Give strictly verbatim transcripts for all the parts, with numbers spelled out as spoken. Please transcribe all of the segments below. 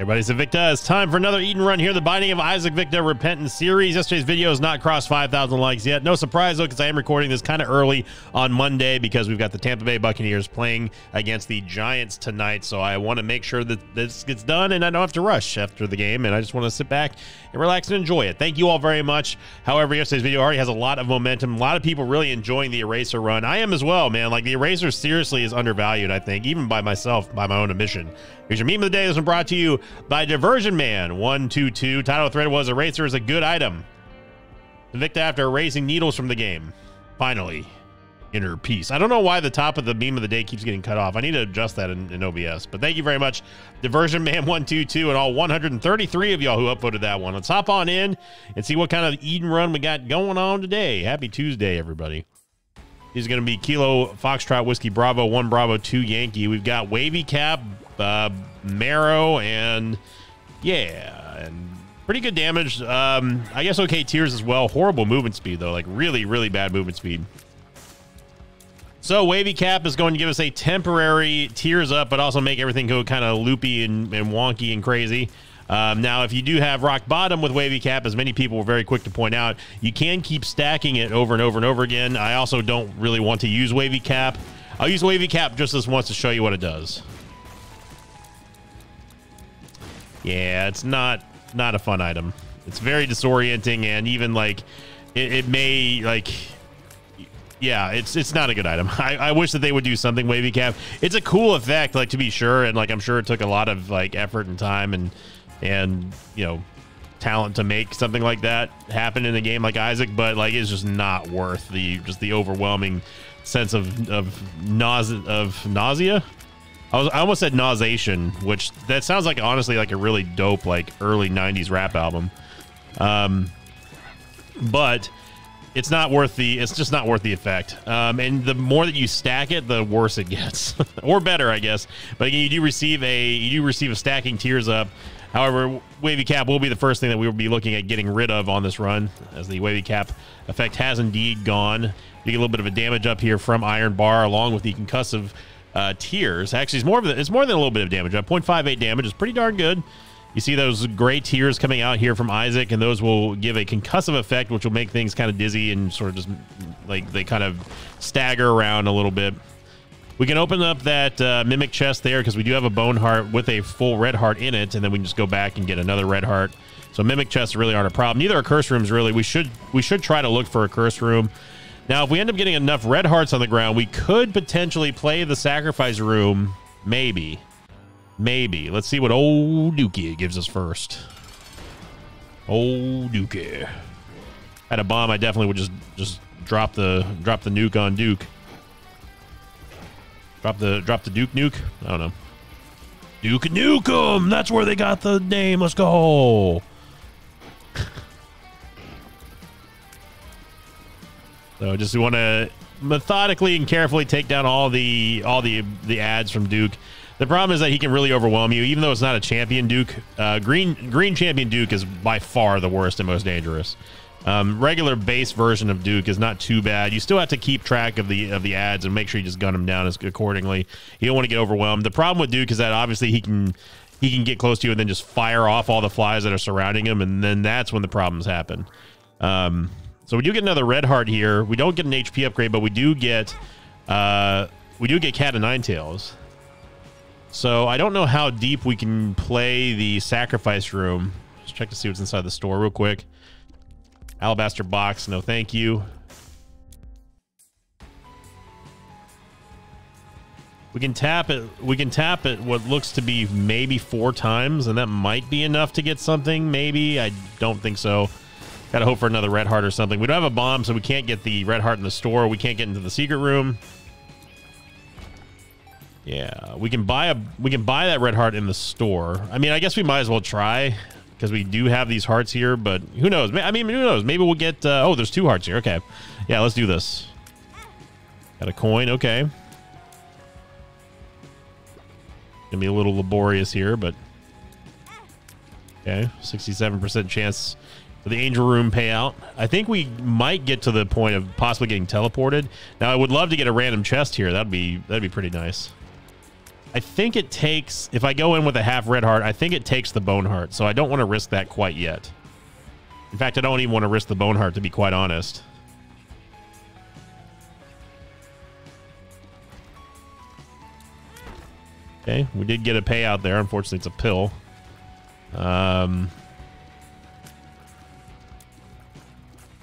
Everybody, Sinvicta, it's time for another Eat and Run here, the Binding of Isaac Victa Repentance series. Yesterday's video has not crossed five thousand likes yet. No surprise, though, because I am recording this kind of early on Monday because we've got the Tampa Bay Buccaneers playing against the Giants tonight, so I want to make sure that this gets done and I don't have to rush after the game, and I just want to sit back and relax and enjoy it. Thank you all very much. However, yesterday's video already has a lot of momentum. A lot of people really enjoying the Eraser run. I am as well, man. Like, the Eraser seriously is undervalued, I think, even by myself, by my own admission. Here's your meme of the day. This one brought to you by Diversion Man one two two. Title of the thread was Eraser is a good item. Sinvicta after erasing needles from the game. Finally, inner peace. I don't know why the top of the meme of the day keeps getting cut off. I need to adjust that in, in O B S. But thank you very much, Diversion Man one two two, and all one hundred thirty-three of y'all who upvoted that one. Let's hop on in and see what kind of Eden run we got going on today. Happy Tuesday, everybody. He's going to be Kilo Foxtrot Whiskey Bravo one Bravo two Yankee. We've got Wavy Cap, uh, Marrow, and yeah, and pretty good damage. Um, I guess okay tiers as well. Horrible movement speed though, like really, really bad movement speed. So Wavy Cap is going to give us a temporary tiers up, but also make everything go kind of loopy and, and wonky and crazy. Um, now, if you do have rock bottom with Wavy Cap, as many people were very quick to point out, you can keep stacking it over and over and over again. I also don't really want to use Wavy Cap. I'll use Wavy Cap just this once to show you what it does. Yeah, it's not not a fun item. It's very disorienting, and even like it, it may like. Yeah, it's it's not a good item. I, I wish that they would do something, Wavy Cap. It's a cool effect, like to be sure, and like I'm sure it took a lot of like effort and time and. and you know talent to make something like that happen in a game like Isaac, but like it's just not worth the just the overwhelming sense of of nausea of nausea I was I almost said nauseation, which that sounds like honestly like a really dope like early nineties rap album, um but it's not worth the it's just not worth the effect, um and the more that you stack it, the worse it gets. Or better, I guess, but again, you do receive a you do receive a stacking tiers up. However, Wavy Cap will be the first thing that we will be looking at getting rid of on this run, as the Wavy Cap effect has indeed gone. You get a little bit of a damage up here from Iron Bar, along with the concussive uh, tears. Actually, it's more of the, it's more than a little bit of damage. Up zero point five eight damage is pretty darn good. You see those gray tears coming out here from Isaac, and those will give a concussive effect, which will make things kind of dizzy and sort of just like they kind of stagger around a little bit. We can open up that uh, Mimic chest there because we do have a Bone Heart with a full Red Heart in it, and then we can just go back and get another Red Heart. So Mimic chests really aren't a problem. Neither are Curse Rooms, really. We should we should try to look for a Curse Room. Now, if we end up getting enough Red Hearts on the ground, we could potentially play the Sacrifice Room. Maybe. Maybe. Let's see what old Dookie gives us first. Old Dookie. Had a bomb, I definitely would just, just drop the drop the nuke on Duke. Drop the drop the Duke nuke. I don't know. Duke Nukem. That's where they got the name. Let's go. So just want to methodically and carefully take down all the all the the ads from Duke. The problem is that he can really overwhelm you, even though it's not a champion Duke. Uh, green green champion Duke is by far the worst and most dangerous. Um, regular base version of Duke is not too bad. You still have to keep track of the of the ads and make sure you just gun him down as, accordingly. You don't want to get overwhelmed. The problem with Duke is that obviously he can he can get close to you and then just fire off all the flies that are surrounding him, and then that's when the problems happen. Um, so we do get another Red Heart here. We don't get an H P upgrade, but we do get uh, we do get Cat O' Nine Tails. So I don't know how deep we can play the Sacrifice Room. Just check to see what's inside the store real quick. Alabaster Box, no thank you. We can tap it. We can tap it what looks to be maybe four times, and that might be enough to get something. Maybe. I don't think so. Gotta hope for another Red Heart or something. We don't have a bomb, so we can't get the Red Heart in the store. We can't get into the secret room. Yeah, we can buy a we can buy that Red Heart in the store. I mean, I guess we might as well try, because we do have these hearts here, but who knows? I mean, who knows? Maybe we'll get... Uh, oh, there's two hearts here. Okay. Yeah, let's do this. Got a coin. Okay. Gonna be a little laborious here, but... Okay. sixty-seven percent chance for the Angel Room payout. I think we might get to the point of possibly getting teleported. Now, I would love to get a random chest here. That'd be, that'd be pretty nice. I think it takes, if I go in with a half red heart, I think it takes the bone heart. So I don't want to risk that quite yet. In fact, I don't even want to risk the bone heart, to be quite honest. Okay, we did get a payout there. Unfortunately, it's a pill. Um,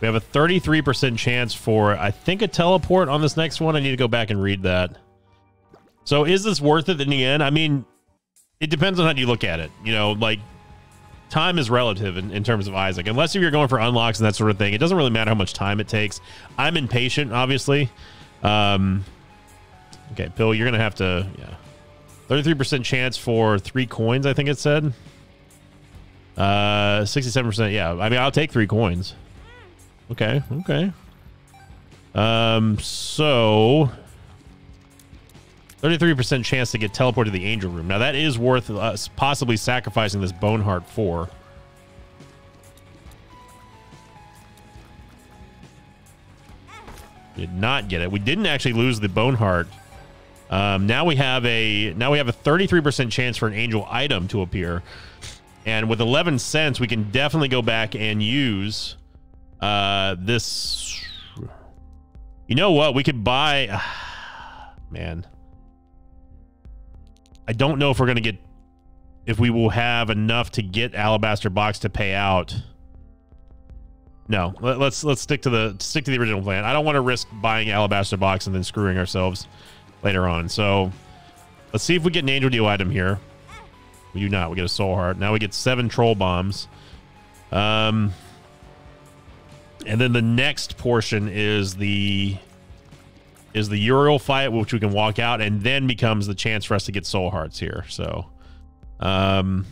we have a thirty-three percent chance for, I think, a teleport on this next one. I need to go back and read that. So is this worth it in the end? I mean, it depends on how you look at it. You know, like, time is relative in, in terms of Isaac. Unless if you're going for unlocks and that sort of thing, it doesn't really matter how much time it takes. I'm impatient, obviously. Um, okay, Pill, you're going to have to, yeah. thirty-three percent chance for three coins, I think it said. Uh, sixty-seven percent, yeah. I mean, I'll take three coins. Okay, okay. Um, so... thirty-three percent chance to get teleported to the angel room. Now, that is worth us possibly sacrificing this bone heart for. Did not get it. We didn't actually lose the bone heart. Um, now we have a now we have a thirty-three percent chance for an angel item to appear, and with eleven cents, we can definitely go back and use uh, this. You know what? We could buy. Uh, man, I don't know if we're gonna get if we will have enough to get Alabaster Box to pay out. No, let, let's let's stick to the stick to the original plan. I don't want to risk buying Alabaster Box and then screwing ourselves later on. So let's see if we get an angel deal item here. We do not. We get a soul heart. Now we get seven troll bombs. Um, and then the next portion is the is the Uriel fight, which we can walk out, and then becomes the chance for us to get soul hearts here. So um,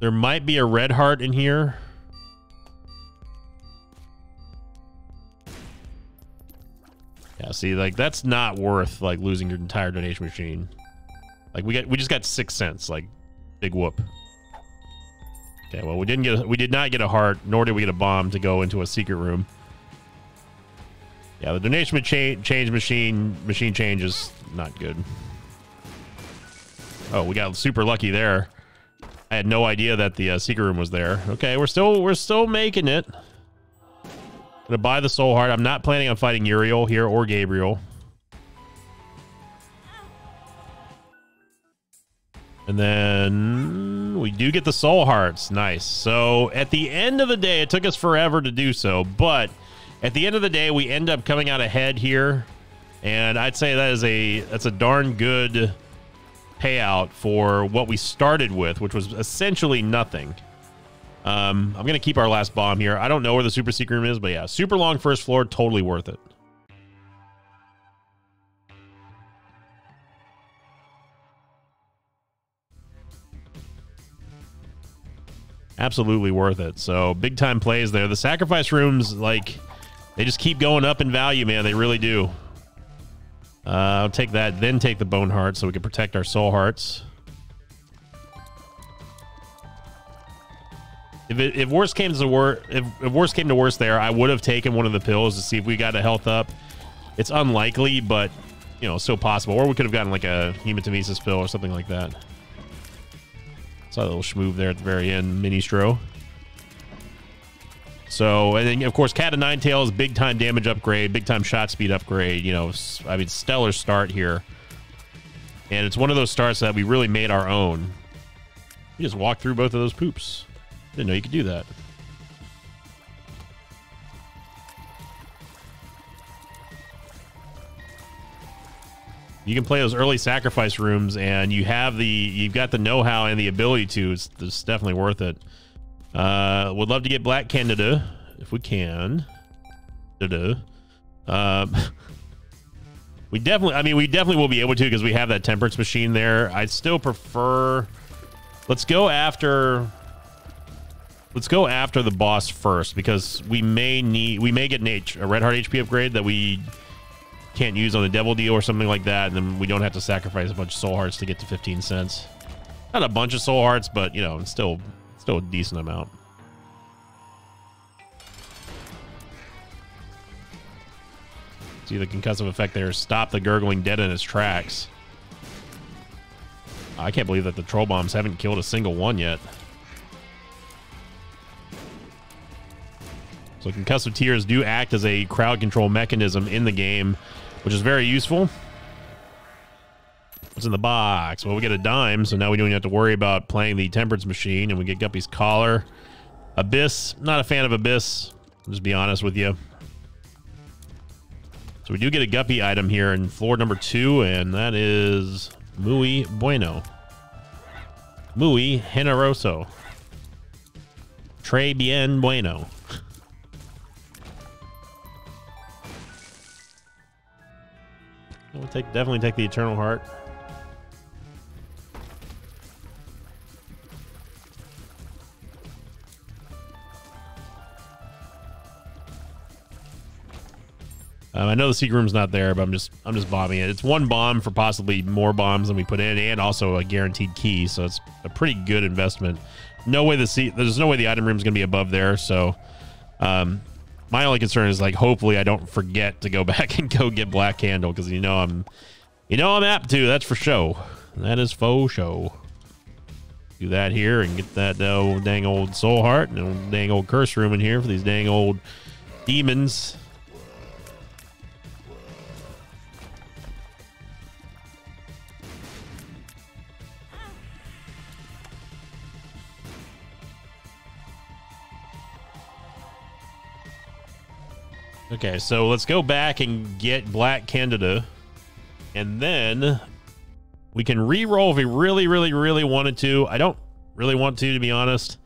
there might be a red heart in here. Yeah, see, like, that's not worth, like, losing your entire donation machine. Like, we got, we just got six cents. Like, big whoop. Okay, well, we didn't get, a, we did not get a heart, nor did we get a bomb to go into a secret room. Yeah, the donation machine change machine machine change is not good. Oh, we got super lucky there. I had no idea that the uh, secret room was there. Okay, we're still we're still making it. Gonna buy the soul heart. I'm not planning on fighting Uriel here or Gabriel. And then we do get the soul hearts. Nice. So at the end of the day, it took us forever to do so, but at the end of the day, we end up coming out ahead here, and I'd say that is a that's a darn good payout for what we started with, which was essentially nothing. Um, I'm gonna keep our last bomb here. I don't know where the super secret room is, but yeah, super long first floor, totally worth it. Absolutely worth it. So big time plays there. The sacrifice rooms, like, they just keep going up in value, man. They really do. Uh, I'll take that, then take the bone heart so we can protect our soul hearts. If, it, if worse came to worse, if, if worse came to worse, there I would have taken one of the pills to see if we got a health up. It's unlikely, but you know, so possible. Or we could have gotten like a hematemesis pill or something like that. Saw a little schmoove there at the very end, Ministro. So, and then, of course, Cat O' Nine Tails, big-time damage upgrade, big-time shot speed upgrade. You know, I mean, stellar start here. And it's one of those starts that we really made our own. We just walked through both of those poops. Didn't know you could do that. You can play those early sacrifice rooms, and you have the, you've got the know-how and the ability to. It's, it's definitely worth it. Uh, would love to get Black Candle if we can. Um, we definitely, I mean, we definitely will be able to because we have that temperance machine there. I still prefer. Let's go after. Let's go after the boss first because we may need, we may get an H, a red heart H P upgrade that we can't use on the devil deal or something like that, and then we don't have to sacrifice a bunch of soul hearts to get to fifteen cents. Not a bunch of soul hearts, but you know, it's still. Still a decent amount. See the concussive effect there. Stop the gurgling dead in its tracks. I can't believe that the troll bombs haven't killed a single one yet. So concussive tears do act as a crowd control mechanism in the game, which is very useful. What's in the box? Well, we get a dime, so now we don't have to worry about playing the temperance machine, and we get Guppy's Collar. Abyss, not a fan of Abyss. I'll just be honest with you. So we do get a Guppy item here in floor number two, and that is muy bueno. Muy generoso. Très bien bueno. We'll take, definitely take the Eternal Heart. Um, I know the secret room's not there, but I'm just I'm just bombing it. It's one bomb for possibly more bombs than we put in, and also a guaranteed key, so it's a pretty good investment. No way the se there's no way the item room's gonna be above there. So, um, my only concern is like hopefully I don't forget to go back and go get Black Candle, because you know I'm you know I'm apt to. That's for show. That is faux show. Do that here and get that uh, dang old soul heart and old dang old curse room in here for these dang old demons. Okay, so let's go back and get Black Candida, and then we can re-roll if we really, really, really wanted to. I don't really want to, to be honest.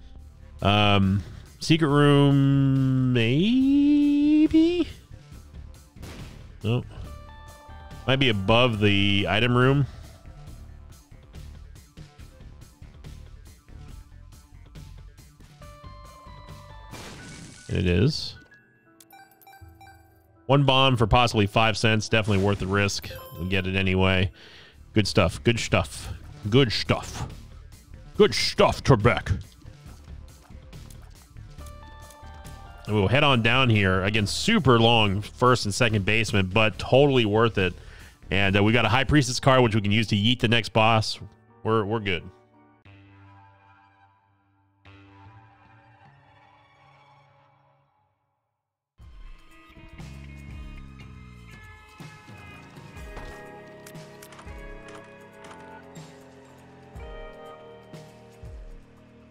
Um, secret room, maybe? Nope. Might be above the item room. It is. One bomb for possibly five cents. Definitely worth the risk. We'll get it anyway. Good stuff. Good stuff. Good stuff. Good stuff, Trebek. And we'll head on down here. Again, super long first and second basement, but totally worth it. And uh, we got a High Priestess card, which we can use to yeet the next boss. We're, we're good.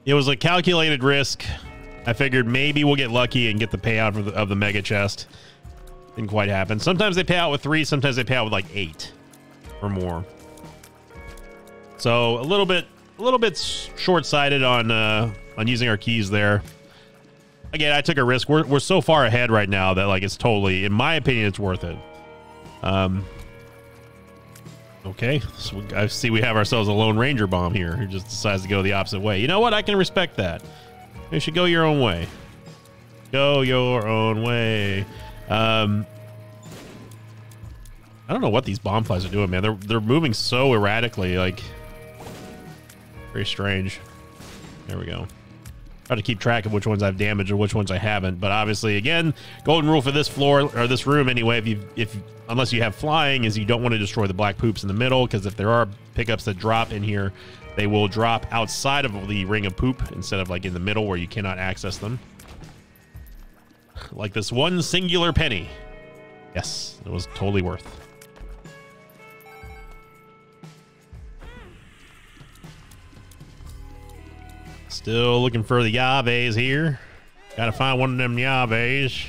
It was a calculated risk. I figured maybe we'll get lucky and get the payout of the, of the mega chest. Didn't quite happen. Sometimes they pay out with three. Sometimes they pay out with like eight or more. So a little bit, a little bit short-sighted on uh, on using our keys there. Again, I took a risk. We're we're so far ahead right now that like it's totally, in my opinion, it's worth it. Um. Okay, so I see we have ourselves a Lone Ranger bomb here who just decides to go the opposite way. You know what? I can respect that. You should go your own way. Go your own way. Um, I don't know what these bomb flies are doing, man. They're, they're moving so erratically, like, very strange. There we go. Try to keep track of which ones I've damaged or which ones I haven't, but obviously, again, golden rule for this floor or this room anyway. If you, if unless you have flying, is you don't want to destroy the black poops in the middle, because if there are pickups that drop in here, they will drop outside of the ring of poop instead of like in the middle where you cannot access them. Like this one singular penny. Yes, it was totally worth. Still looking for the Yaves here. Gotta find one of them Yaves.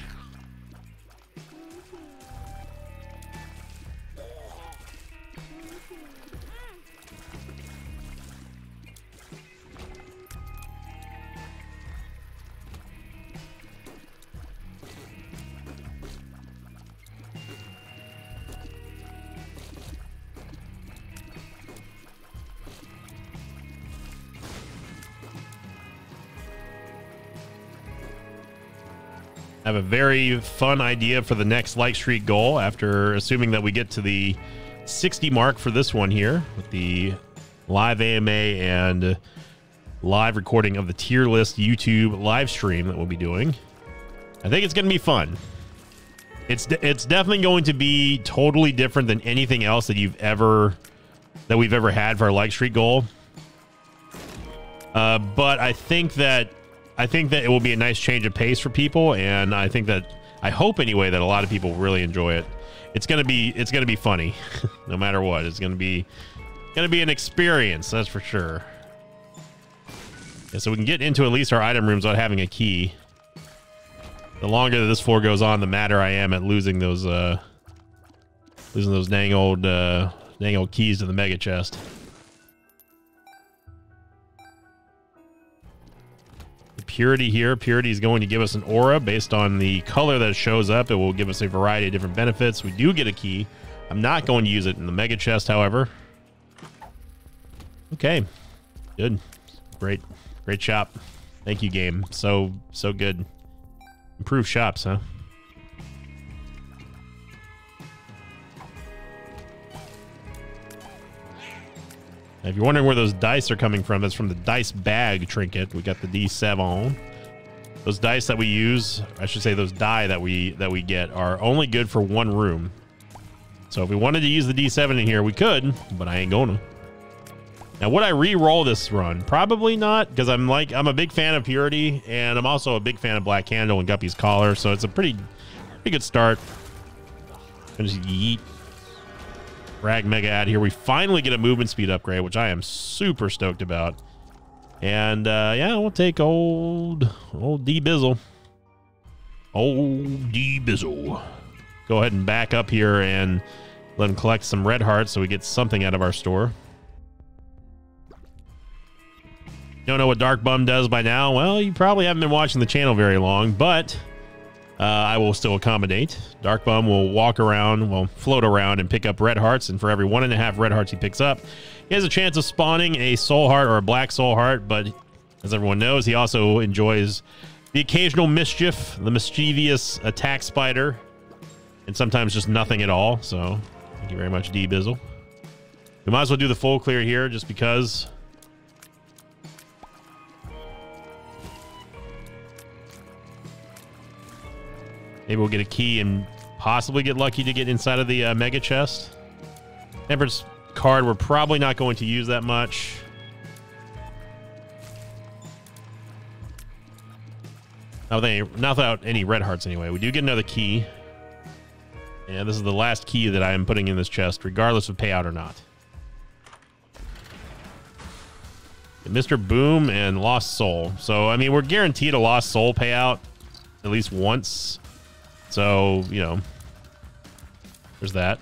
I have a very fun idea for the next Light Street goal after assuming that we get to the sixty mark for this one here with the live A M A and live recording of the tier list YouTube live stream that we'll be doing. I think it's going to be fun. It's de it's definitely going to be totally different than anything else that you've ever that we've ever had for our Like Street goal. Uh, but I think that I think that it will be a nice change of pace for people, and I think that I hope anyway that a lot of people really enjoy it. It's gonna be it's gonna be funny, no matter what. It's gonna be gonna be an experience, that's for sure. Yeah, so we can get into at least our item rooms without having a key. The longer that this floor goes on, the madder I am at losing those uh, losing those dang old uh, dang old keys to the mega chest. The Purity here, Purity is going to give us an aura based on the color that shows up. It will give us a variety of different benefits. We do get a key. I'm not going to use it in the mega chest, however. Okay, good, great, great shop. Thank you, game. So so good. Improve shops, huh? Now, if you're wondering where those dice are coming from, that's from the Dice Bag trinket. We got the D seven. Those dice that we use, I should say those die that we that we get are only good for one room. So if we wanted to use the D seven in here, we could, but I ain't gonna. Now, would I re-roll this run? Probably not, because I'm like I'm a big fan of Purity, and I'm also a big fan of Black Candle and Guppy's Collar, so it's a pretty, pretty good start. And just yeet, Rag Mega out here. We finally get a movement speed upgrade, which I am super stoked about. And uh, yeah, we'll take old old D-Bizzle. Old D-Bizzle. Go ahead and back up here and let him collect some red hearts, so we get something out of our store. Don't know what Dark Bum does by now? Well, you probably haven't been watching the channel very long, but uh, I will still accommodate. Dark Bum will walk around, well, float around and pick up red hearts, and for every one and a half red hearts he picks up, he has a chance of spawning a soul heart or a black soul heart, but as everyone knows, he also enjoys the occasional mischief, the mischievous attack spider, and sometimes just nothing at all, so thank you very much, D-Bizzle. We might as well do the full clear here, just because... Maybe we'll get a key and possibly get lucky to get inside of the uh, mega chest. Temperance card, we're probably not going to use that much. Not, with any, not without any red hearts anyway. We do get another key. And this is the last key that I am putting in this chest, regardless of payout or not. And Mister Boom and Lost Soul. So, I mean, we're guaranteed a Lost Soul payout at least once. So, you know, there's that.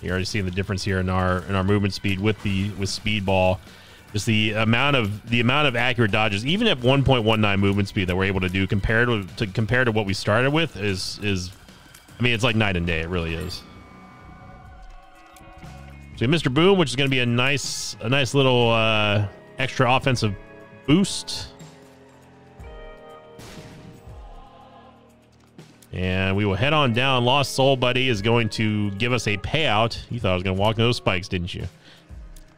You're already seeing the difference here in our in our movement speed with the with Speedball. Just the amount of the amount of accurate dodges, even at one point one nine movement speed that we're able to do compared to, to compared to what we started with is is I mean, it's like night and day, it really is. So Mister Boom, which is going to be a nice a nice little uh, extra offensive boost, and we will head on down. Lost Soul buddy is going to give us a payout. You thought I was gonna walk into those spikes, didn't you?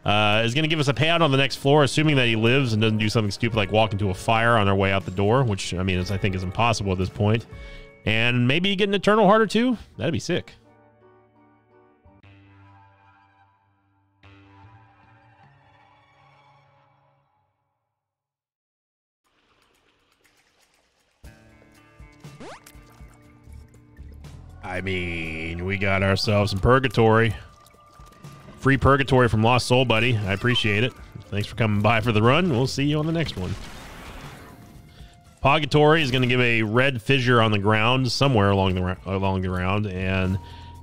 Uh is gonna give us a payout on the next floor, assuming that he lives and doesn't do something stupid like walk into a fire on our way out the door, which I mean is, I think is impossible at this point. And maybe get an Eternal Heart or two. That'd be sick. I mean, we got ourselves some Purgatory. Free Purgatory from Lost Soul buddy. I appreciate it. Thanks for coming by for the run. We'll see you on the next one. Purgatory is going to give a red fissure on the ground somewhere along the along the ground, and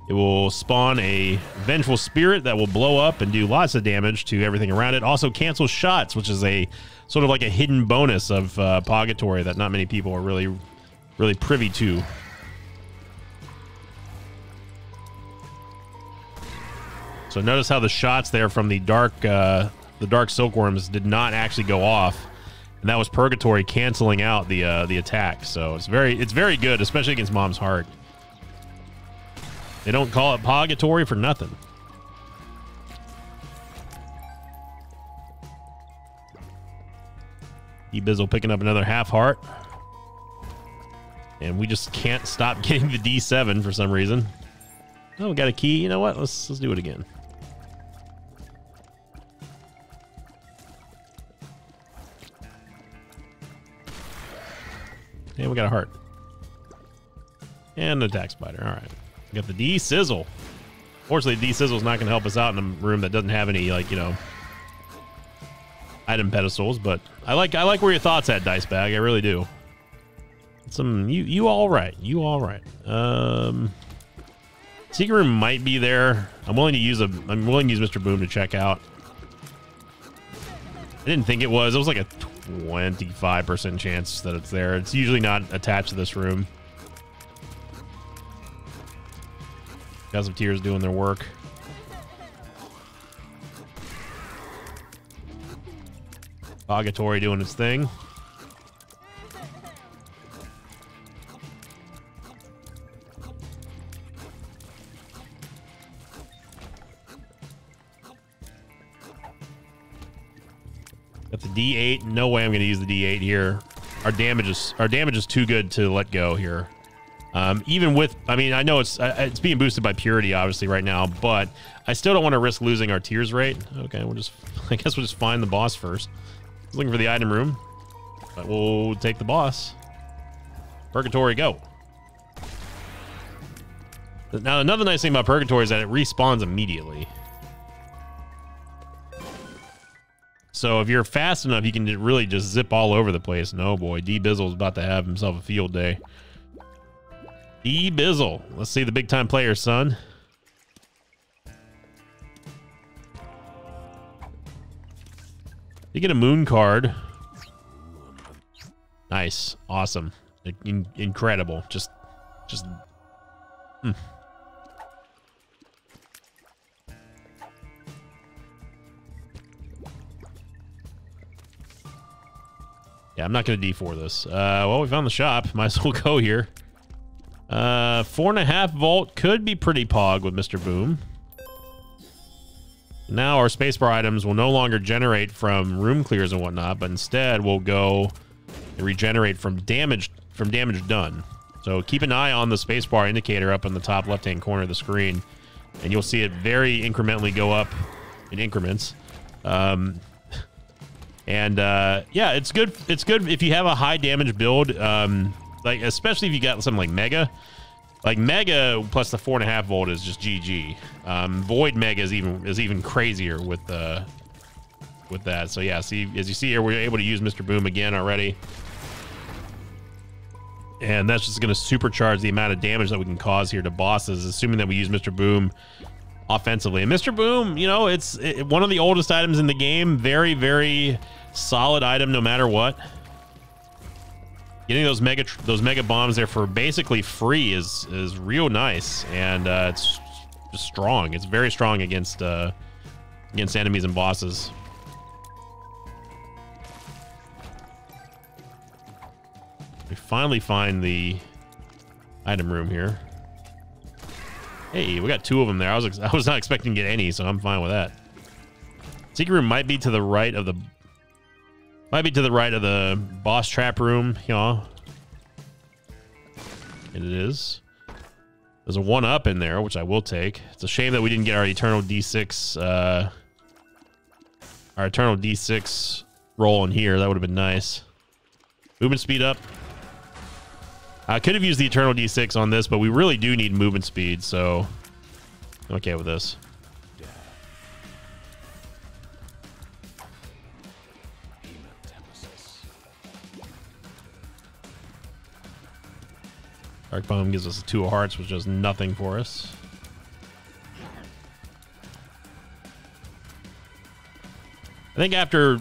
it will spawn a vengeful spirit that will blow up and do lots of damage to everything around it. Also cancels shots, which is a sort of like a hidden bonus of uh, Purgatory that not many people are really really privy to. So notice how the shots there from the dark, uh, the dark silkworms did not actually go off, and that was Purgatory canceling out the uh, the attack. So it's very it's very good, especially against Mom's Heart. They don't call it Purgatory for nothing. D-Bizzle picking up another half heart. And we just can't stop getting the D seven for some reason. Oh, we got a key. You know what? Let's let's do it again. And we got a heart. And an attack spider. All right. We got the D-Sizzle. Fortunately, D-Sizzle's not going to help us out in a room that doesn't have any, like, you know, item pedestals, but I like I like where your thoughts at, Dice Bag. I really do. Some you you all right. You all right. Um Secret Room might be there. I'm willing to use a I'm willing to use Mister Boom to check out. I didn't think it was. It was like a twenty-five percent chance that it's there. It's usually not attached to this room. Guys of Tears doing their work. Purgatory doing its thing. Got the D eight. No way I'm going to use the D eight here. Our damage is our damage is too good to let go here. Um, even with, I mean, I know it's uh, it's being boosted by Purity obviously right now, but I still don't want to risk losing our tears rate. Okay, we'll just, I guess we'll just find the boss first. Looking for the item room, but we'll take the boss. Purgatory, go. Now, another nice thing about Purgatory is that it respawns immediately. So if you're fast enough, you can really just zip all over the place. No boy, D-Bizzle's about to have himself a field day. D-Bizzle, let's see the big time player, son. You get a moon card. Nice. Awesome. In incredible. Just, just. Mm. Yeah, I'm not going to D four this. Uh, well, we found the shop. Might as well go here. Uh, four and a half volt could be pretty pog with Mister Boom. Now our spacebar items will no longer generate from room clears and whatnot, but instead will go and regenerate from damage from damage done. So keep an eye on the spacebar indicator up in the top left-hand corner of the screen, and you'll see it very incrementally go up in increments. Um, and uh, yeah, it's good. It's good if you have a high damage build, um, like especially if you got something like Mega. Like Mega plus the four and a half volt is just G G. Um, Void Mega is even is even crazier with uh, with that. So yeah, see as you see here, we're able to use Mister Boom again already, and that's just going to supercharge the amount of damage that we can cause here to bosses, assuming that we use Mister Boom offensively. And Mister Boom, you know, it's it, one of the oldest items in the game. Very very solid item, no matter what. Getting those mega those mega bombs there for basically free is is real nice, and uh, it's just strong. It's very strong against uh, against enemies and bosses. We finally find the item room here. Hey, we got two of them there. I was I was not expecting to get any, so I'm fine with that. Secret room might be to the right of the. Might be to the right of the boss trap room, y'all. And it is. There's a one-up in there, which I will take. It's a shame that we didn't get our Eternal D six, uh, our Eternal D six roll in here. That would have been nice. Movement speed up. I could have used the Eternal D six on this, but we really do need movement speed, so I'm okay with this. Dark Bum gives us a two of hearts, which does nothing for us. I think after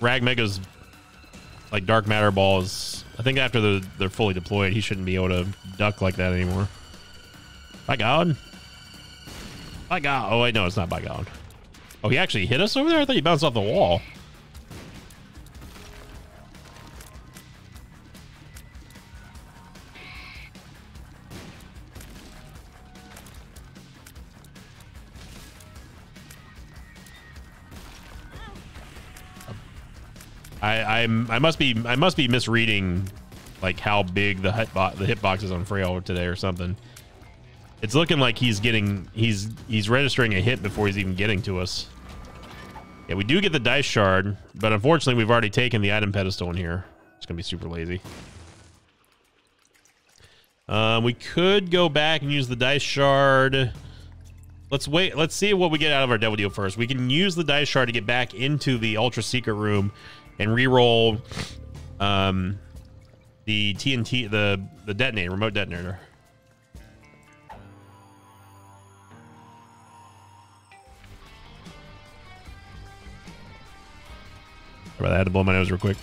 Rag Mega's like Dark Matter balls, I think after the, they're fully deployed, he shouldn't be able to duck like that anymore. By God. By God. Oh, wait, no, it's not by God. Oh, he actually hit us over there? I thought he bounced off the wall. I I'm, I must be I must be misreading, like how big the hit bo the hitbox is on Frail today or something. It's looking like he's getting he's he's registering a hit before he's even getting to us. Yeah, we do get the dice shard, but unfortunately we've already taken the item pedestal in here. It's gonna be super lazy. Um, we could go back and use the dice shard. Let's wait. Let's see what we get out of our Devil Deal first. We can use the dice shard to get back into the Ultra Secret Room and reroll um, the T N T, the the detonator, remote detonator. I had to blow my nose real quick.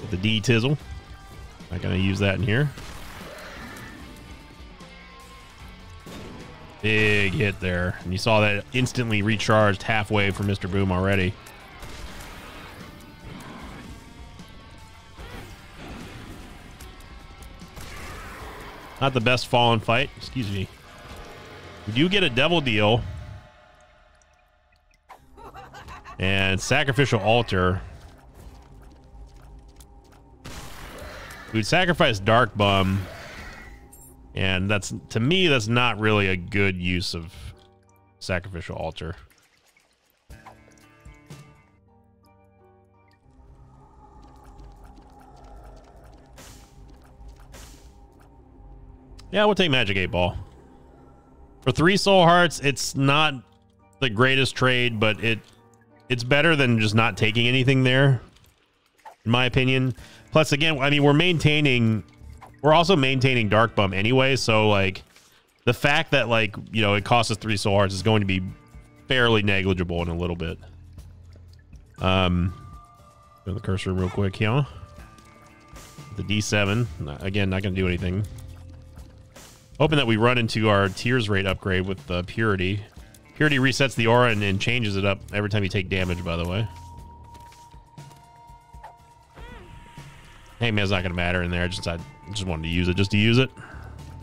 With the D-Tizzle. Not gonna use that in here. Big hit there. And you saw that instantly recharged halfway for Mister Boom already. Not the best fall and fight. Excuse me. We do get a Devil Deal. And Sacrificial Altar. We'd sacrifice Dark Bum. And that's, to me, that's not really a good use of Sacrificial Altar. Yeah, we'll take Magic eight Ball. For three soul hearts, it's not the greatest trade, but it it's better than just not taking anything there, in my opinion. Plus, again, I mean, we're maintaining... We're also maintaining Dark Bum anyway, so like the fact that like, you know, it costs us three soul hearts is going to be fairly negligible in a little bit. Um, go to the curse room real quick here. The D seven, again, not going to do anything. Hoping that we run into our tears rate upgrade with the uh, Purity. Purity resets the aura and, and changes it up every time you take damage, by the way. Hey man, it's not gonna matter in there. I just I just wanted to use it just to use it.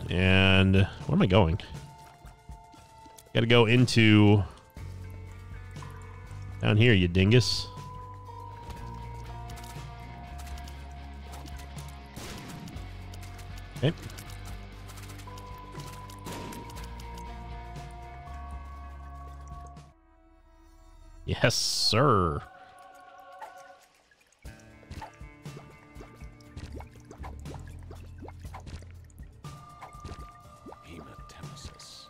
And where am I going? Gotta go into down here, you dingus. Okay. Yes, sir.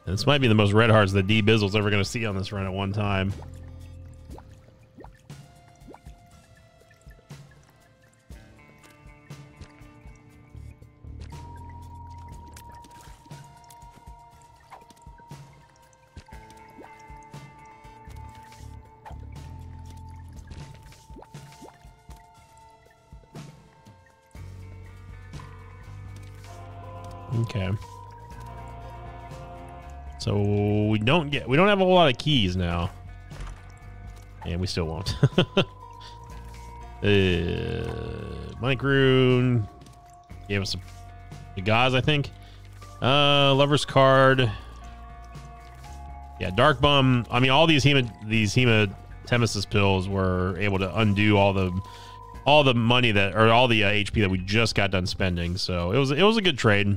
This might be the most red hearts that D-Bizzle's ever going to see on this run at one time. Okay. So we don't get, we don't have a whole lot of keys now, and we still won't. uh, Microon gave us the gauze, I think. Uh, Lover's Card. Yeah, Dark Bum. I mean, all these hema these hematemesis pills were able to undo all the all the money that or all the uh, H P that we just got done spending. So it was it was a good trade.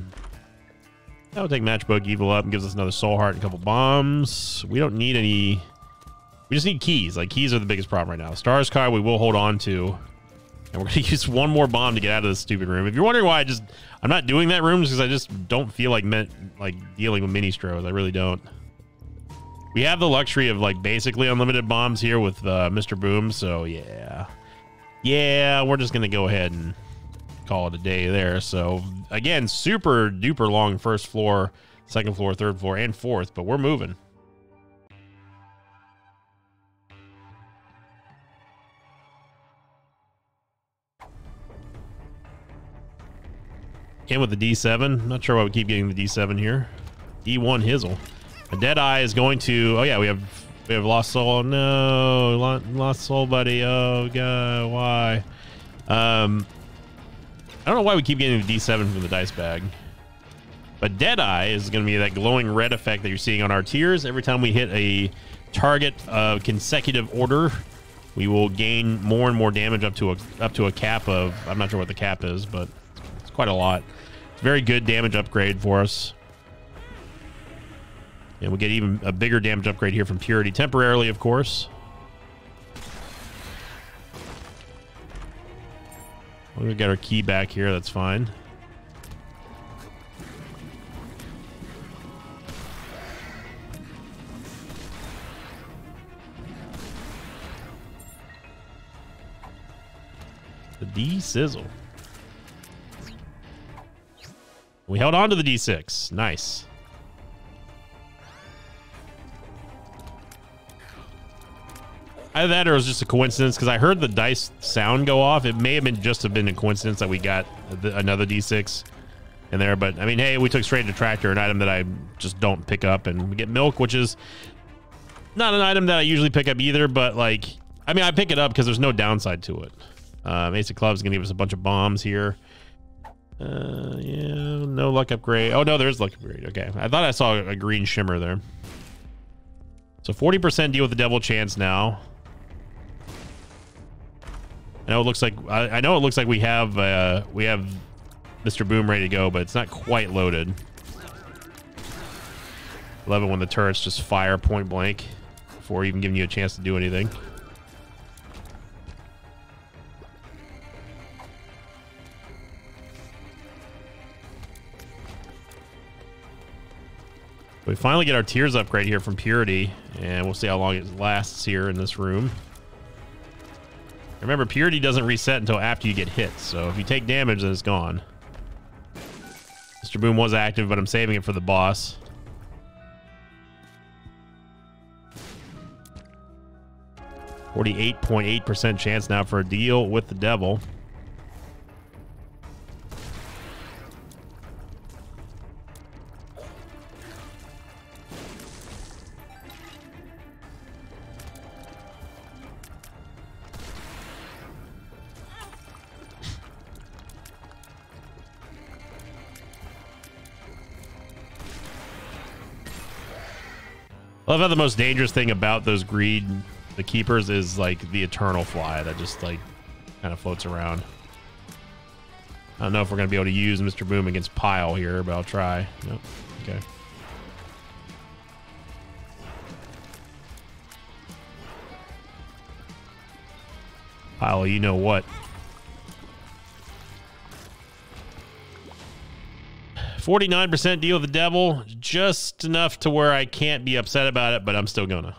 That would take Matchbook Evil up and gives us another soul heart and a couple bombs. We don't need any. We just need keys. Like, keys are the biggest problem right now. Stars Card we will hold on to. And we're going to use one more bomb to get out of this stupid room. If you're wondering why I just... I'm not doing that room because I just don't feel like meant, like dealing with mini-stros. I really don't. We have the luxury of, like, basically unlimited bombs here with uh, Mister Boom. So, yeah. Yeah, we're just going to go ahead and... call it a day there. So again, super duper long first floor, second floor, third floor, and fourth, but we're moving. Came with the D seven. Not sure why we keep getting the D seven here. D one Hizzle. A Deadeye is going to. Oh yeah, we have we have Lost Soul. No, Lost Soul, buddy. Oh god, why? Um. I don't know why we keep getting the D seven from the dice bag. But Deadeye is going to be that glowing red effect that you're seeing on our tiers. Every time we hit a target of consecutive order, we will gain more and more damage up to a up to a cap of, I'm not sure what the cap is, but it's quite a lot. It's very good damage upgrade for us. And we'll get even a bigger damage upgrade here from Purity temporarily, of course. We've got our key back here, that's fine. The D-Sizzle. We held on to the D six. Nice. Either that or it was just a coincidence, because I heard the dice sound go off. It may have been just have been a coincidence that we got the, another D six in there. But, I mean, hey, we took Straight Detractor, an item that I just don't pick up. And we get Milk, which is not an item that I usually pick up either. But, like, I mean, I pick it up because there's no downside to it. Uh, Ace of Clubs is going to give us a bunch of bombs here. Uh, yeah, no luck upgrade. Oh, no, there is luck upgrade. Okay. I thought I saw a green shimmer there. So forty percent deal with the Devil Chance now. I know it looks like I, I know it looks like we have uh, we have Mister Boom ready to go, but it's not quite loaded. Love it when the turrets just fire point blank before even giving you a chance to do anything. We finally get our Tears upgrade here from Purity, and we'll see how long it lasts here in this room. Remember, Purity doesn't reset until after you get hit, so if you take damage, then it's gone. Mister Boom was active, but I'm saving it for the boss. forty-eight point eight percent chance now for a deal with the devil. I love how the most dangerous thing about those greed, the keepers, is like the eternal fly that just like kind of floats around. I don't know if we're going to be able to use Mister Boom against Pile here, but I'll try. Nope. Okay. Pile, you know what? forty-nine percent deal with the devil, just enough to where I can't be upset about it, but I'm still gonna.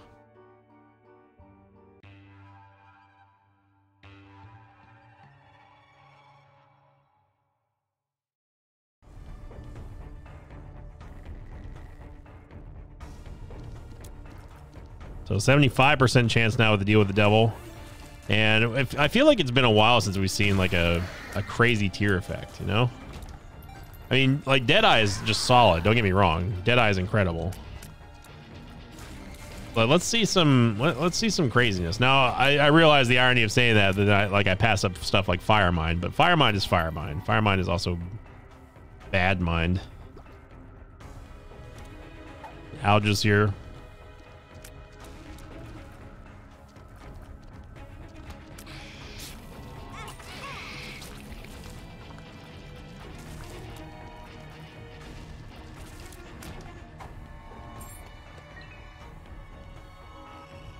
So seventy-five percent chance now with the deal with the devil. And if, I feel like it's been a while since we've seen like a, a crazy tier effect, you know? I mean, like, Deadeye is just solid. Don't get me wrong. Deadeye is incredible. But let's see some, let, let's see some craziness. Now, I, I realize the irony of saying that, that I, like, I pass up stuff like Firemind, but Firemind is Firemind. Firemind is also bad mind. Alga's here.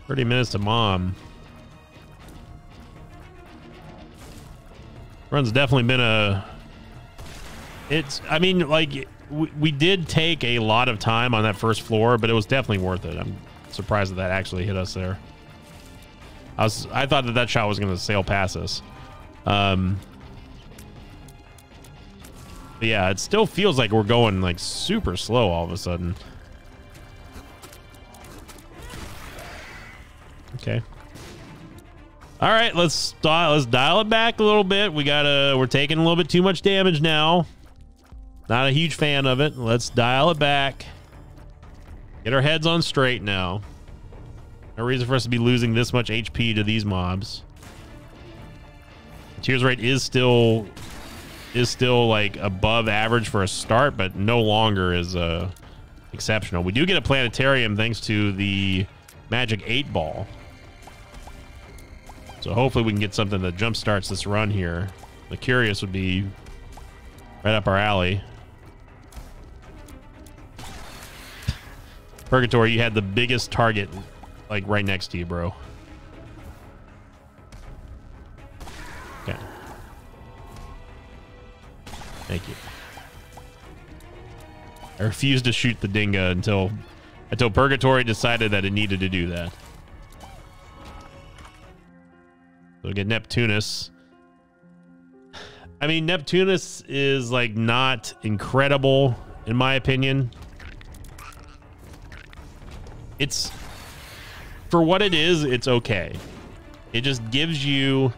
thirty minutes to mom. Run's definitely been a... It's, I mean, like, we, we did take a lot of time on that first floor, but it was definitely worth it. I'm surprised that that actually hit us there. I was, I thought that that shot was going to sail past us. Um, but yeah, it still feels like we're going, like, super slow all of a sudden. Okay. All right, let's dial, let's dial it back a little bit. We gotta, we're taking a little bit too much damage now. Not a huge fan of it. Let's dial it back. Get our heads on straight now. No reason for us to be losing this much H P to these mobs. The tears rate is still is still like above average for a start, but no longer is uh, exceptional. We do get a planetarium thanks to the Magic eight ball. So hopefully we can get something that jump starts this run here. The Curious would be right up our alley. Purgatory, you had the biggest target like right next to you, bro. Okay. Thank you. I refused to shoot the Dinga until until Purgatory decided that it needed to do that. We'll get Neptunus. I mean, Neptunus is like not incredible in my opinion. It's for what it is, it's okay. It just gives you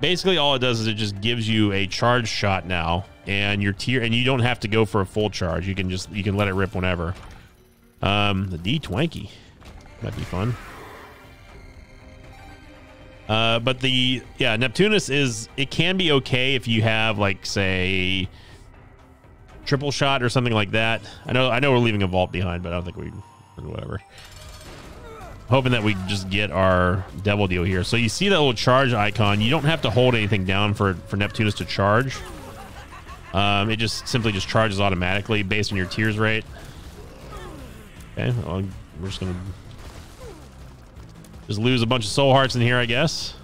basically all it does is it just gives you a charge shot now, and your tier, and you don't have to go for a full charge. You can just you can let it rip whenever. Um, the D Twanky, that'd be fun. Uh, but the yeah Neptunus is it can be okay if you have like say triple shot or something like that. I know I know we're leaving a vault behind, but I don't think we. Or whatever. Hoping that we just get our devil deal here. So you see that little charge icon. You don't have to hold anything down for, for Neptunus to charge. Um, it just simply just charges automatically based on your tiers rate. Okay, well, we're just gonna just lose a bunch of soul hearts in here, I guess.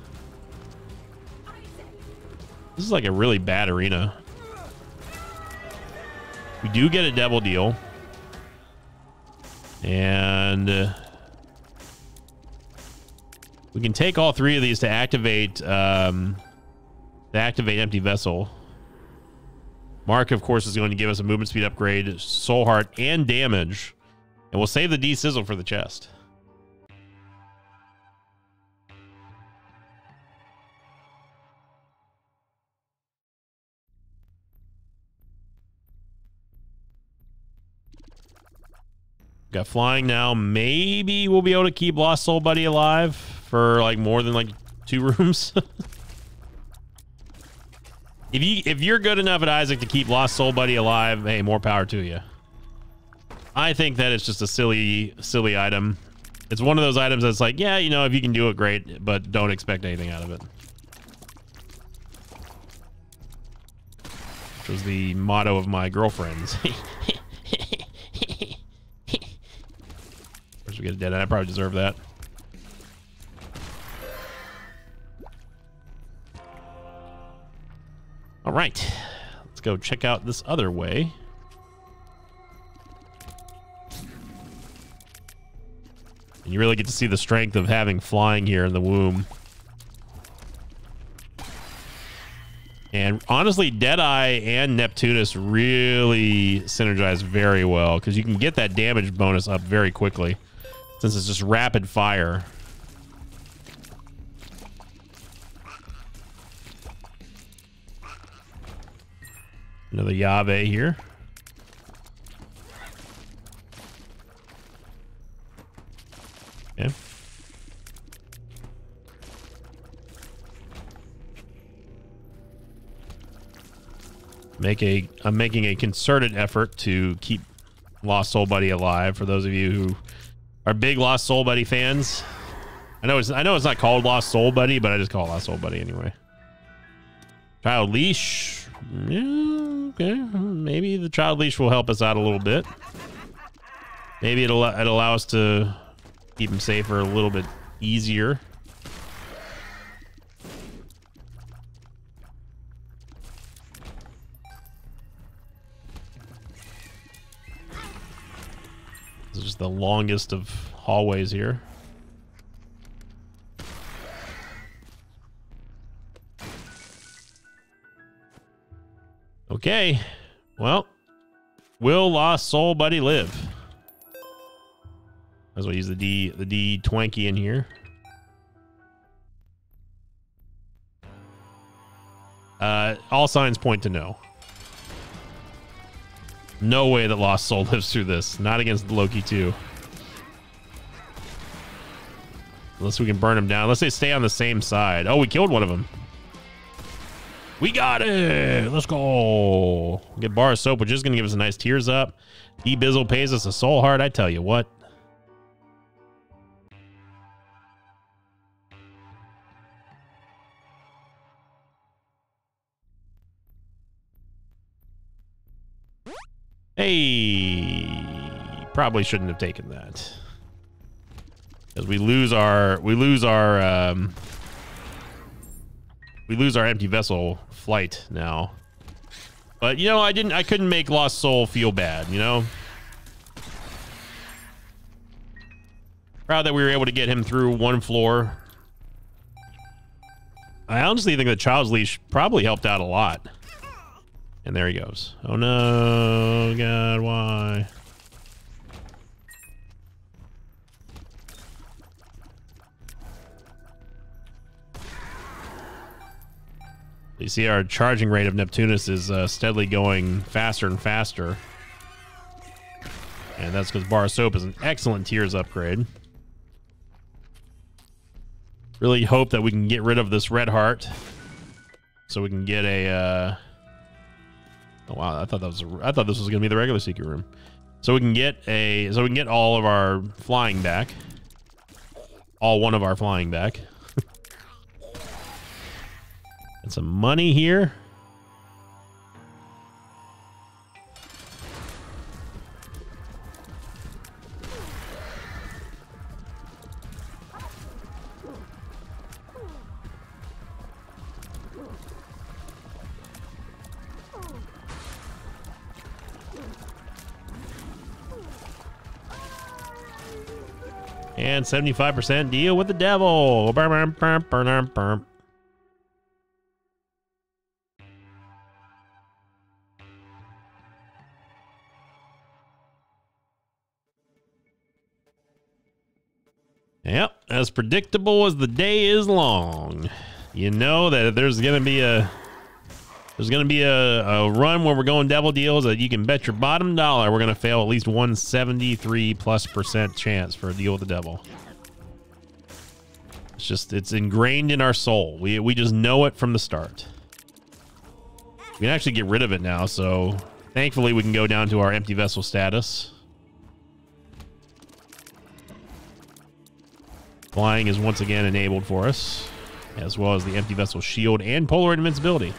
This is like a really bad arena. We do get a devil deal. And uh, we can take all three of these to activate um, to activate Empty Vessel. Mark, of course, is going to give us a movement speed upgrade, soul heart, and damage. And we'll save the D-Sizzle for the chest. Got flying now. Maybe we'll be able to keep Lost Soul Buddy alive for like more than like two rooms. if you if you're good enough at Isaac to keep Lost Soul Buddy alive, hey, more power to you. I think that it's just a silly silly item. It's one of those items that's like, yeah, you know, if you can do it, great, but don't expect anything out of it. Which was the motto of my girlfriend's. We get a Deadeye. I probably deserve that. All right, let's go check out this other way. And you really get to see the strength of having flying here in the womb. And honestly, Deadeye and Neptunus really synergize very well because you can get that damage bonus up very quickly. Since it's just rapid fire. Another Yave here. Okay. Make a I'm making a concerted effort to keep Lost Soul Buddy alive for those of you who our big Lost Soul Buddy fans. I know it's I know it's not called Lost Soul Buddy, but I just call it Lost Soul Buddy anyway. Child Leash. Yeah, okay. Maybe the Child Leash will help us out a little bit. Maybe it'll, it'll allow us to keep him safer a little bit easier. This is just the longest of hallways here. Okay. Well, will Lost Soul Buddy live? Might as well use the D, the D Twanky in here. Uh, all signs point to no. No way that Lost Soul lives through this. Not against Loki two. Unless we can burn him down. Unless they stay on the same side. Oh, we killed one of them. We got it. Let's go. Get Bar of Soap, which is going to give us a nice tears up. D-Bizzle pays us a soul heart. I tell you what. Hey, probably shouldn't have taken that. Because we lose our, we lose our, um, we lose our empty vessel flight now. But you know, I didn't, I couldn't make Lost Soul feel bad, you know? Proud that we were able to get him through one floor. I honestly think the Child's Leash probably helped out a lot. And there he goes. Oh no, God, why? You see our charging rate of Neptunus is uh, steadily going faster and faster. And that's because Bar of Soap is an excellent tiers upgrade. Really hope that we can get rid of this red heart so we can get a, uh, oh wow, I thought that was, a, I thought this was going to be the regular secret room. So we can get a, so we can get all of our flying back. All one of our flying back. And some money here. And seventy-five percent deal with the devil. Yep, as predictable as the day is long. You know that there's gonna be a there's gonna be a, a run where we're going devil deals that you can bet your bottom dollar we're gonna fail at least one seventy-three plus percent chance for a deal with the devil. It's just it's ingrained in our soul. We we just know it from the start. We can actually get rid of it now, so thankfully we can go down to our empty vessel status. Flying is once again enabled for us, as well as the empty vessel shield and Polaroid invincibility.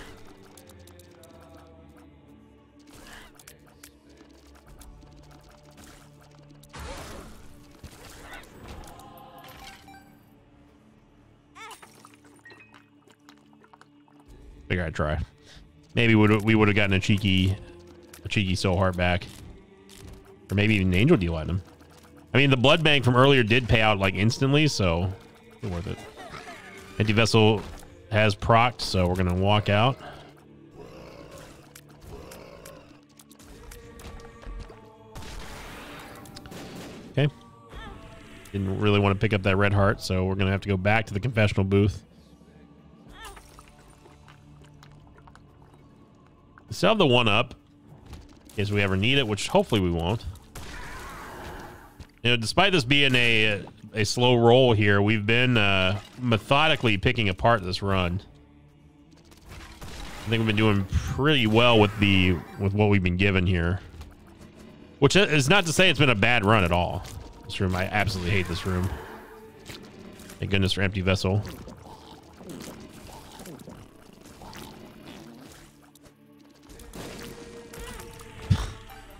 Figure I'd try. Maybe we would have gotten a cheeky, a cheeky soul heart back, or maybe even an angel deal item. I mean, the blood bank from earlier did pay out like instantly, so it's worth it. Empty vessel has procced, so we're gonna walk out. Okay. Didn't really want to pick up that red heart, so we're gonna have to go back to the confessional booth. Sell the one up in case we ever need it, which hopefully we won't. You know, despite this being a a slow roll here, we've been uh, methodically picking apart this run. I think we've been doing pretty well with the with what we've been given here, which is not to say it's been a bad run at all. This room, I absolutely hate this room. Thank goodness for empty vessel.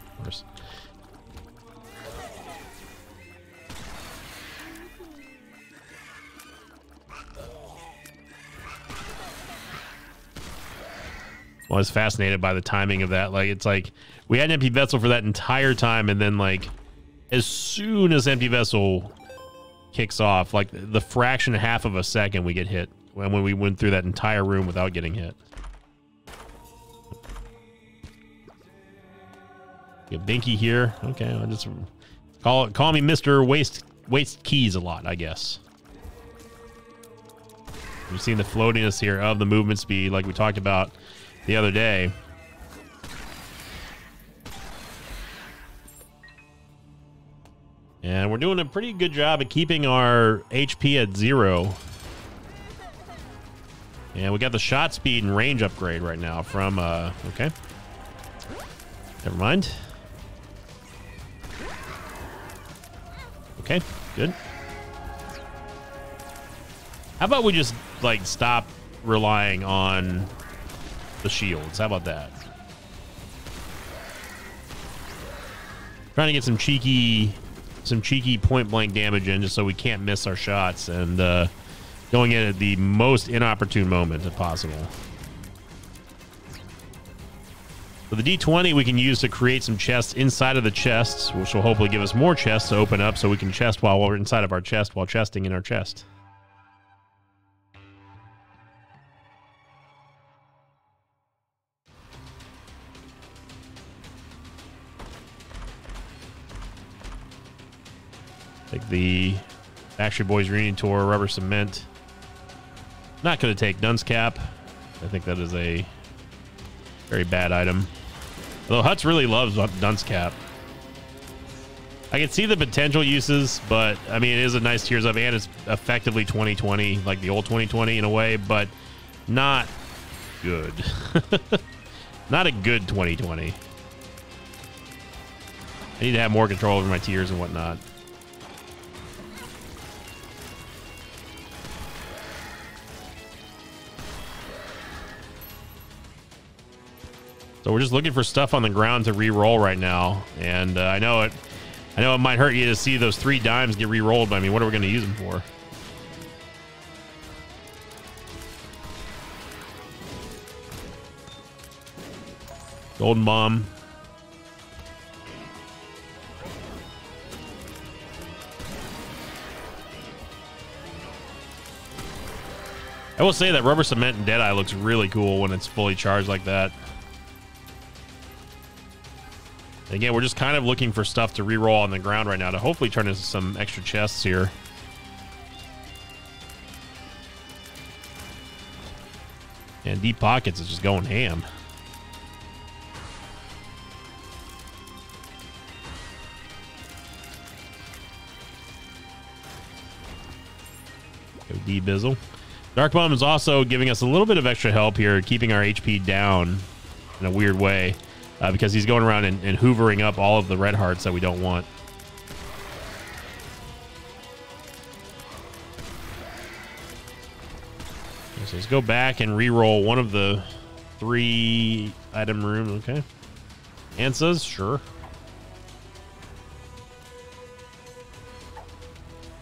Of course. I was fascinated by the timing of that. Like, it's like we had an empty vessel for that entire time, and then like as soon as empty vessel kicks off, like the fraction half of a second we get hit when, when we went through that entire room without getting hit. You have Binky here. Okay, I'll just call call me Mister Waste Waste Keys a lot, I guess. We've seen the floatiness here of the movement speed, like we talked about the other day. And we're doing a pretty good job at keeping our H P at zero. And we got the shot speed and range upgrade right now from, uh, okay. Never mind. Okay, good. How about we just, like, stop relying on the shields? How about that? trying to get some cheeky, some cheeky point blank damage in, just so we can't miss our shots, and uh, going in at the most inopportune moment if possible. So the D twenty we can use to create some chests inside of the chests, which will hopefully give us more chests to open up, so we can chest while we're inside of our chest while chesting in our chest. Take the Backstreet Boys Reunion Tour, Rubber Cement. Not going to take Dunce Cap. I think that is a very bad item. Although Hutz really loves Dunce Cap. I can see the potential uses, but I mean, it is a nice tiers up, and it's effectively twenty twenty, like the old twenty twenty in a way, but not good. Not a good twenty twenty. I need to have more control over my tiers and whatnot. So we're just looking for stuff on the ground to re-roll right now, and uh, I know it. I know it might hurt you to see those three dimes get re-rolled, but I mean, what are we going to use them for? Golden Bomb. I will say that Rubber Cement and Deadeye looks really cool when it's fully charged like that. Again, we're just kind of looking for stuff to reroll on the ground right now to hopefully turn into some extra chests here. And Deep Pockets is just going ham. Go D-Bizzle. Dark Bum is also giving us a little bit of extra help here, keeping our H P down in a weird way. Uh, because he's going around and, and hoovering up all of the red hearts that we don't want. Okay, so let's go back and re-roll one of the three item rooms. Okay. Ansas, sure.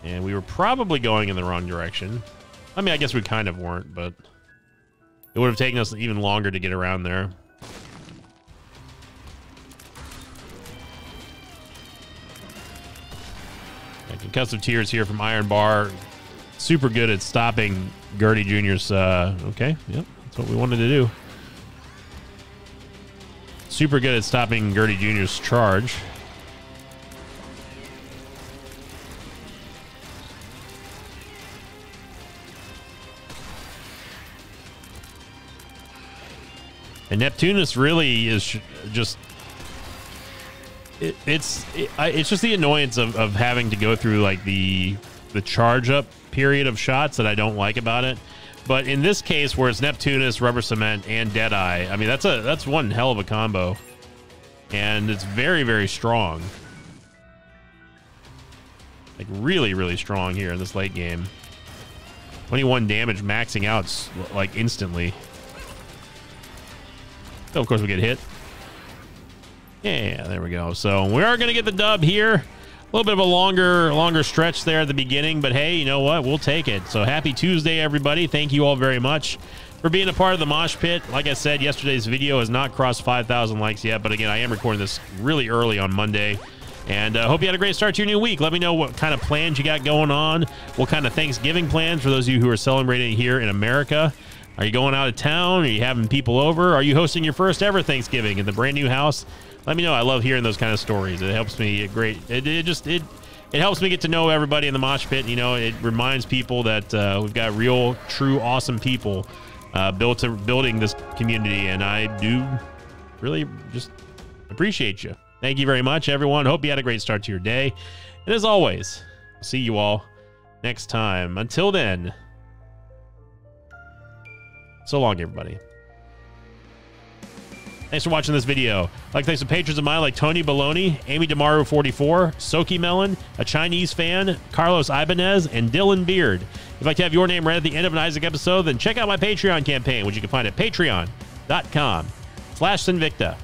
And we were probably going in the wrong direction. I mean, I guess we kind of weren't, but it would have taken us even longer to get around there. Concussive Tears here from Iron Bar. Super good at stopping Gertie Junior's... Uh, okay, yep, that's what we wanted to do. Super good at stopping Gertie Junior's charge. And Neptunus really is just... It, it's it, I, it's just the annoyance of, of having to go through like the the charge up period of shots that I don't like about it. But in this case, where it's Neptunus, Rubber Cement, and Deadeye, I mean that's a that's one hell of a combo, and it's very very strong, like really really strong here in this late game. twenty-one damage maxing out like instantly. So of course we get hit. Yeah, there we go. So we are going to get the dub here. A little bit of a longer, longer stretch there at the beginning, but hey, you know what? We'll take it. So happy Tuesday, everybody. Thank you all very much for being a part of the Mosh Pit. Like I said, yesterday's video has not crossed five thousand likes yet, but again, I am recording this really early on Monday. And I uh, hope you had a great start to your new week. Let me know what kind of plans you got going on, what kind of Thanksgiving plans for those of you who are celebrating here in America. Are you going out of town? Are you having people over? Are you hosting your first ever Thanksgiving in the brand new house? Let me know. I love hearing those kind of stories. It helps me a great. It, it just it it helps me get to know everybody in the Mosh Pit. You know, it reminds people that uh, we've got real, true, awesome people uh, built to building this community, and I do really just appreciate you. Thank you very much, everyone. Hope you had a great start to your day, and as always, I'll see you all next time. Until then, so long, everybody. Thanks for watching this video. I'd like to thank some patrons of mine like Tony Baloney, Amy Demaru forty-four, Soki Melon, a Chinese fan, Carlos Ibanez, and Dylan Beard. If you'd like to have your name read at the end of an Isaac episode, then check out my Patreon campaign, which you can find at patreon dot com slash Sinvicta.